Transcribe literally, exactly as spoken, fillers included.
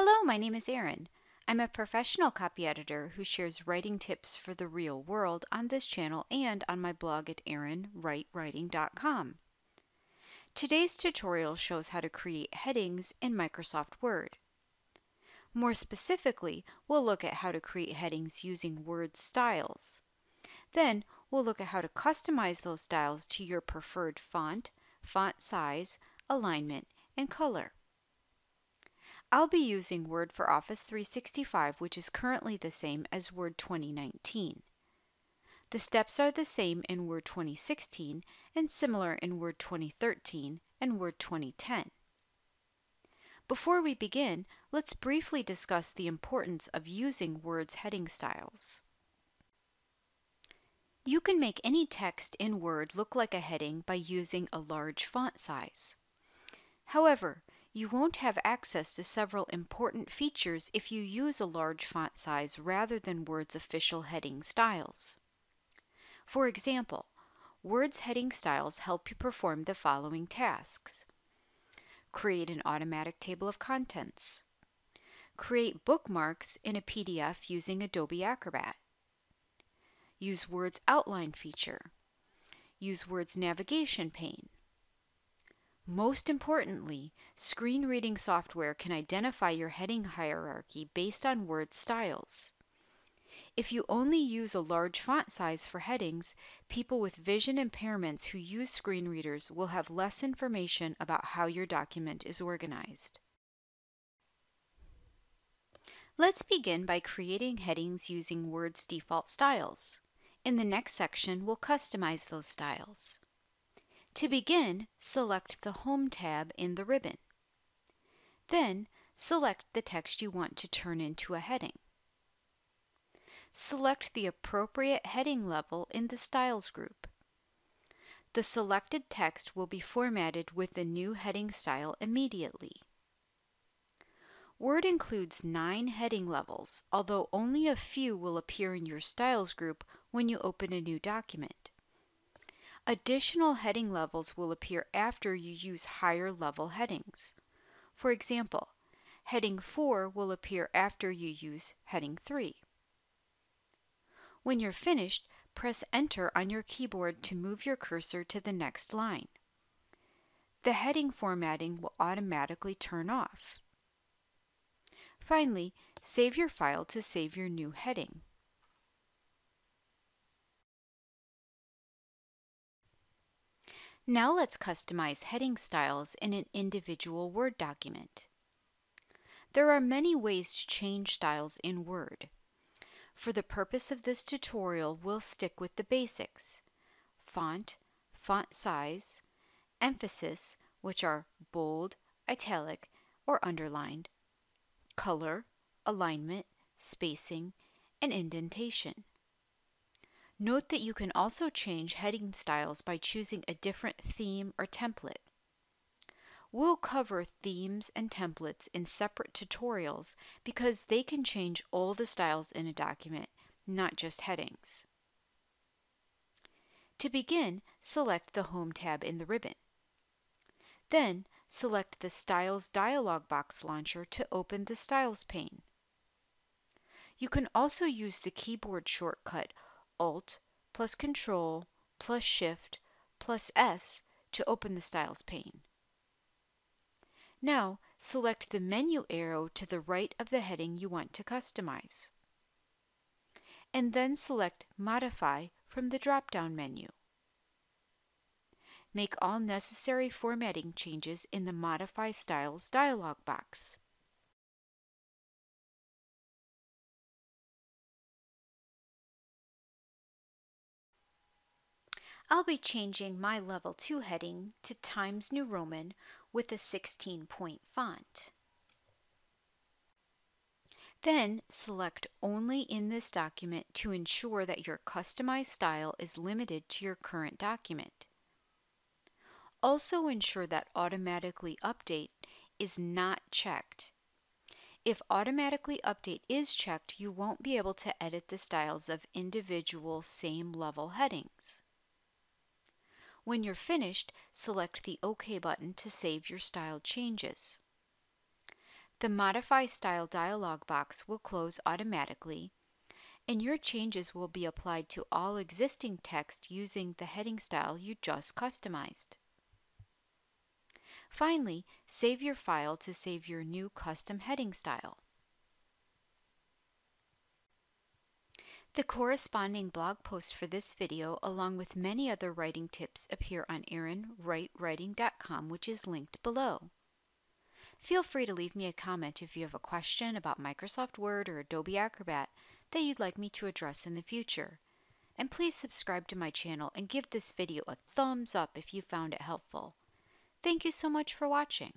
Hello, my name is Erin. I'm a professional copy editor who shares writing tips for the real world on this channel and on my blog at Erin Wright Writing dot com. Today's tutorial shows how to create headings in Microsoft Word. More specifically, we'll look at how to create headings using Word styles. Then, we'll look at how to customize those styles to your preferred font, font size, alignment, and color. I'll be using Word for Office three sixty-five, which is currently the same as Word twenty nineteen. The steps are the same in Word twenty sixteen and similar in Word twenty thirteen and Word twenty ten. Before we begin, let's briefly discuss the importance of using Word's heading styles. You can make any text in Word look like a heading by using a large font size. However, you won't have access to several important features if you use a large font size rather than Word's official heading styles. For example, Word's heading styles help you perform the following tasks: create an automatic table of contents, create bookmarks in a P D F using Adobe Acrobat, use Word's outline feature, use Word's navigation pane. Most importantly, screen reading software can identify your heading hierarchy based on Word styles. If you only use a large font size for headings, people with vision impairments who use screen readers will have less information about how your document is organized. Let's begin by creating headings using Word's default styles. In the next section, we'll customize those styles. To begin, select the Home tab in the ribbon. Then, select the text you want to turn into a heading. Select the appropriate heading level in the Styles group. The selected text will be formatted with the new heading style immediately. Word includes nine heading levels, although only a few will appear in your Styles group when you open a new document. Additional heading levels will appear after you use higher level headings. For example, heading four will appear after you use heading three. When you're finished, press Enter on your keyboard to move your cursor to the next line. The heading formatting will automatically turn off. Finally, save your file to save your new heading. Now let's customize heading styles in an individual Word document. There are many ways to change styles in Word. For the purpose of this tutorial, we'll stick with the basics: font, font size, emphasis, which are bold, italic, or underlined, color, alignment, spacing, and indentation. Note that you can also change heading styles by choosing a different theme or template. We'll cover themes and templates in separate tutorials because they can change all the styles in a document, not just headings. To begin, select the Home tab in the ribbon. Then, select the Styles dialog box launcher to open the Styles pane. You can also use the keyboard shortcut Alt plus Control plus Shift plus S to open the Styles pane. Now, select the menu arrow to the right of the heading you want to customize, and then select Modify from the drop-down menu. Make all necessary formatting changes in the Modify Styles dialog box. I'll be changing my Level two heading to Times New Roman with a sixteen point font. Then select Only in this document to ensure that your customized style is limited to your current document. Also ensure that Automatically Update is not checked. If Automatically Update is checked, you won't be able to edit the styles of individual same level headings. When you're finished, select the OK button to save your style changes. The Modify Style dialog box will close automatically, and your changes will be applied to all existing text using the heading style you just customized. Finally, save your file to save your new custom heading style. The corresponding blog post for this video, along with many other writing tips, appear on Erin Wright Writing dot com, which is linked below. Feel free to leave me a comment if you have a question about Microsoft Word or Adobe Acrobat that you'd like me to address in the future. And please subscribe to my channel and give this video a thumbs up if you found it helpful. Thank you so much for watching.